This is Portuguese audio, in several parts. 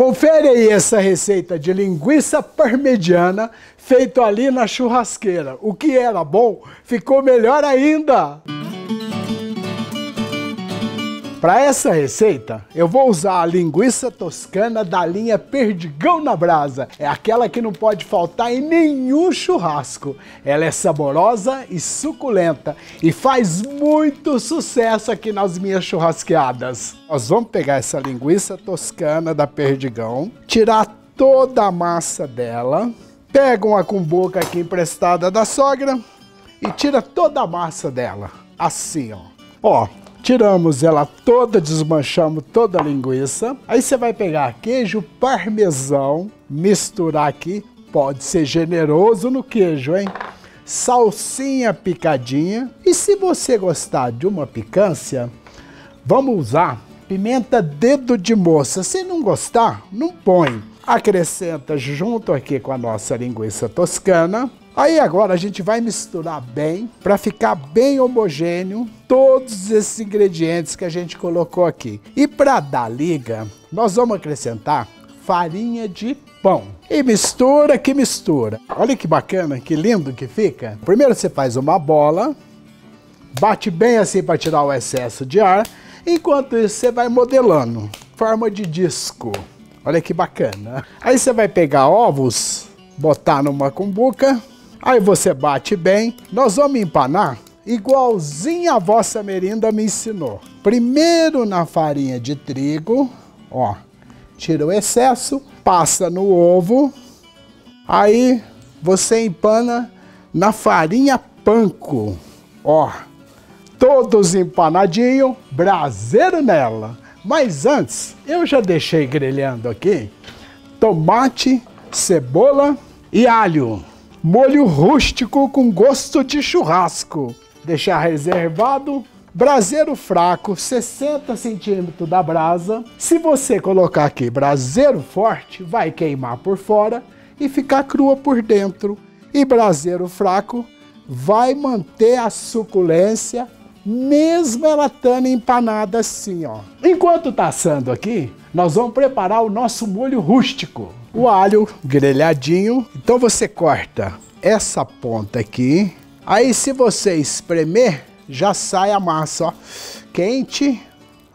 Confere aí essa receita de linguiça parmegiana feito ali na churrasqueira. O que era bom ficou melhor ainda! Para essa receita, eu vou usar a linguiça toscana da linha Perdigão na Brasa. É aquela que não pode faltar em nenhum churrasco. Ela é saborosa e suculenta e faz muito sucesso aqui nas minhas churrasqueadas. Nós vamos pegar essa linguiça toscana da Perdigão, tirar toda a massa dela, pega uma cumbuca aqui emprestada da sogra e tira toda a massa dela, assim ó. Tiramos ela toda, desmanchamos toda a linguiça. Aí você vai pegar queijo parmesão, misturar aqui. Pode ser generoso no queijo, hein? Salsinha picadinha. E se você gostar de uma picância, vamos usar pimenta dedo de moça. Se não gostar, não põe. Acrescenta junto aqui com a nossa linguiça toscana. Aí agora a gente vai misturar bem, para ficar bem homogêneo, todos esses ingredientes que a gente colocou aqui. E para dar liga, nós vamos acrescentar farinha de pão. E mistura que mistura. Olha que bacana, que lindo que fica. Primeiro você faz uma bola, bate bem assim para tirar o excesso de ar. Enquanto isso você vai modelando, forma de disco. Olha que bacana. Aí você vai pegar ovos, botar numa cumbuca. Aí você bate bem, nós vamos empanar igualzinho a vossa merenda me ensinou. Primeiro na farinha de trigo, ó, tira o excesso, passa no ovo, aí você empana na farinha panko, ó, todos empanadinho, braseiro nela. Mas antes, eu já deixei grelhando aqui tomate, cebola e alho. Molho rústico com gosto de churrasco. Deixar reservado. Braseiro fraco, 60 centímetros da brasa. Se você colocar aqui braseiro forte, vai queimar por fora e ficar crua por dentro. E braseiro fraco vai manter a suculência, mesmo ela estando empanada assim, ó. Enquanto tá assando aqui, nós vamos preparar o nosso molho rústico. O alho grelhadinho, então você corta essa ponta aqui, aí se você espremer, já sai a massa, ó, quente.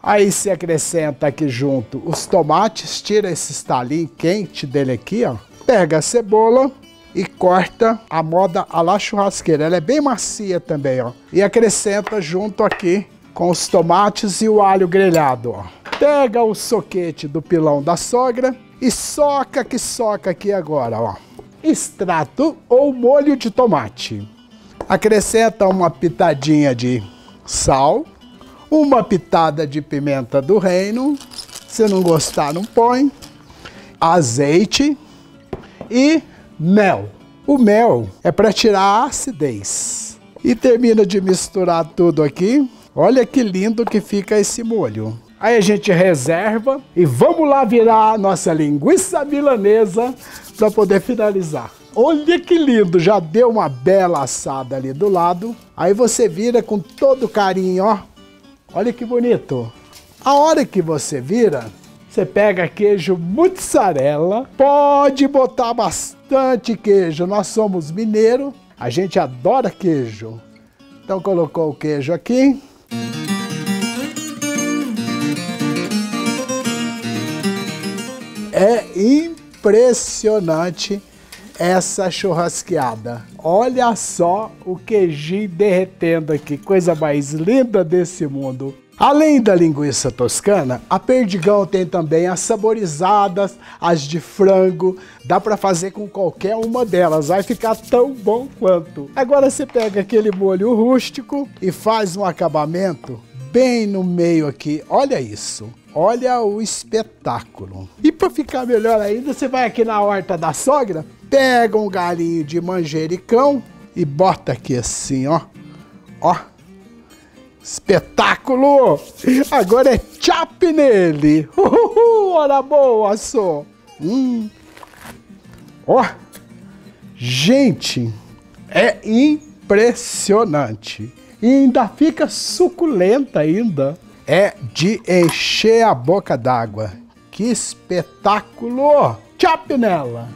Aí você acrescenta aqui junto os tomates, tira esse estalinho quente dele aqui, ó. Pega a cebola e corta a moda à la churrasqueira, ela é bem macia também, ó. E acrescenta junto aqui com os tomates e o alho grelhado, ó. Pega o soquete do pilão da sogra e soca aqui agora, ó. Extrato ou molho de tomate. Acrescenta uma pitadinha de sal, uma pitada de pimenta do reino, se não gostar não põe, azeite e mel. O mel é para tirar a acidez. E termina de misturar tudo aqui. Olha que lindo que fica esse molho. Aí a gente reserva e vamos lá virar a nossa linguiça milanesa para poder finalizar. Olha que lindo, já deu uma bela assada ali do lado. Aí você vira com todo carinho, ó. Olha que bonito. A hora que você vira, você pega queijo mozzarella. Pode botar bastante queijo, nós somos mineiro, a gente adora queijo. Então colocou o queijo aqui. É impressionante essa churrasqueada. Olha só o queijinho derretendo aqui, coisa mais linda desse mundo. Além da linguiça toscana, a Perdigão tem também as saborizadas, as de frango. Dá para fazer com qualquer uma delas, vai ficar tão bom quanto. Agora você pega aquele molho rústico e faz um acabamento bem no meio aqui. Olha isso. Olha o espetáculo. E para ficar melhor ainda, você vai aqui na horta da sogra, pega um galinho de manjericão e bota aqui assim, ó. Ó. Espetáculo! Agora é chape nele. Uhul, hora boa, só. Ó. Gente, é impressionante. E ainda fica suculenta ainda. É de encher a boca d'água. Que espetáculo! Tchau, Pinela!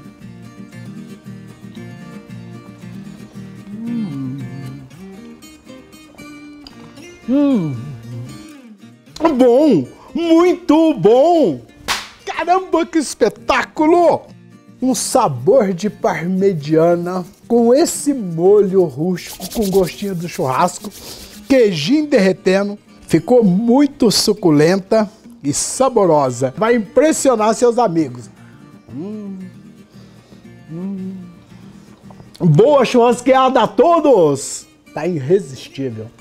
Bom! Muito bom! Caramba, que espetáculo! Um sabor de parmegiana com esse molho rústico com gostinho do churrasco, queijinho derretendo, ficou muito suculenta e saborosa. Vai impressionar seus amigos. Boa churrasqueada a todos! Tá irresistível.